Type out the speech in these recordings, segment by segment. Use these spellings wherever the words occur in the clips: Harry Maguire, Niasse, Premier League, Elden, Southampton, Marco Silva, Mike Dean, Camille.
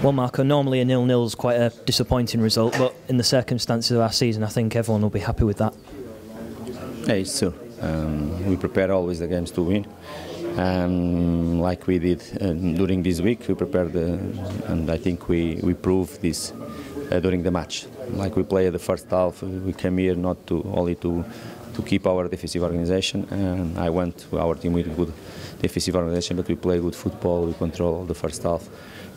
Well, Marco, normally a 0-0 is quite a disappointing result, but in the circumstances of our season, I think everyone will be happy with that. Yeah, it's true. We prepare always the games to win, like we did during this week. We prepared, and I think we proved this during the match. Like we played the first half, we came here not only to keep our defensive organisation. And I went to our team with good defensive organisation, but we played good football. We control the first half.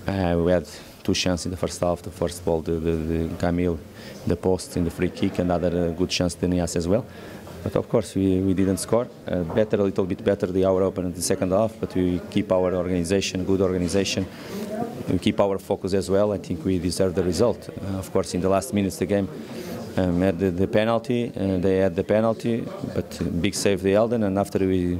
We had two chances in the first half. The first ball, the Camille, the post in the free kick, and another good chance to Niasse as well. But of course we didn't score. Better, a little bit better the hour open in the second half, but we keep our organisation, good organisation. We keep our focus as well. I think we deserve the result. Of course, in the last minutes of the game, had the penalty, they had the penalty, but big save the Elden, and after we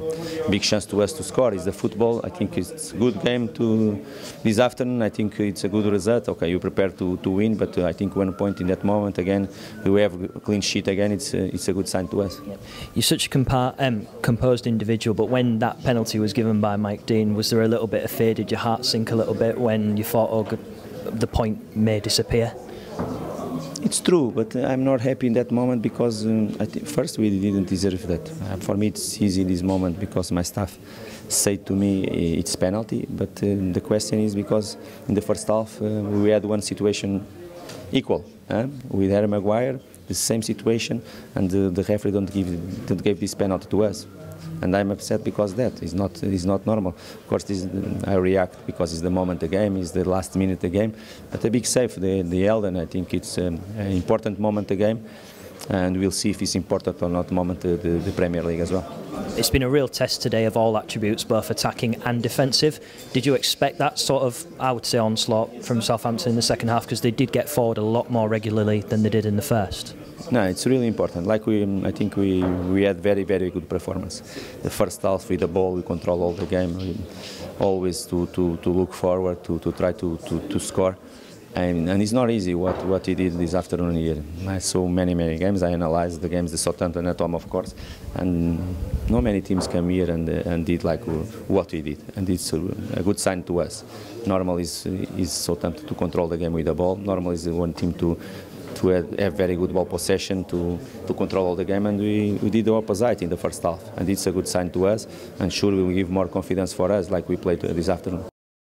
big chance to us to score. It's the football. I think it's a good game to this afternoon. I think it's a good result. Okay, you prepare to win, but I think 1 point in that moment again, we have a clean sheet again. It's a good sign to us. You're such a composed individual, but when that penalty was given by Mike Dean, was there a little bit of fear? Did your heart sink a little bit when you thought, oh, the point may disappear? It's true, but I'm not happy in that moment because first we didn't deserve that. For me, it's easy in this moment because my staff say to me it's penalty. But the question is because in the first half we had one situation equal with Harry Maguire, the same situation, and the referee don't give this penalty to us. And I'm upset because that is not normal. Of course, I react because it's the moment of the game, it's the last minute of the game. But a big save, the Elden. I think it's an important moment of the game, and we'll see if it's important or not moment of the Premier League as well. It's been a real test today of all attributes, both attacking and defensive. Did you expect that sort of, I would say, onslaught from Southampton in the second half? Because they did get forward a lot more regularly than they did in the first. No, it's really important. Like I think we had very good performance. The first half with the ball, we control all the game. We always to look forward, to try to score, and it's not easy what he did this afternoon here. I saw many games. I analyzed the games, the Southampton at home, of course, and not many teams came here and did like what he did, and it's a good sign to us. Normally is Southampton to control the game with the ball. Normally is one team to have very good ball possession, to control all the game, and we did the opposite in the first half, and it's a good sign to us, and sure will give more confidence for us like we played this afternoon.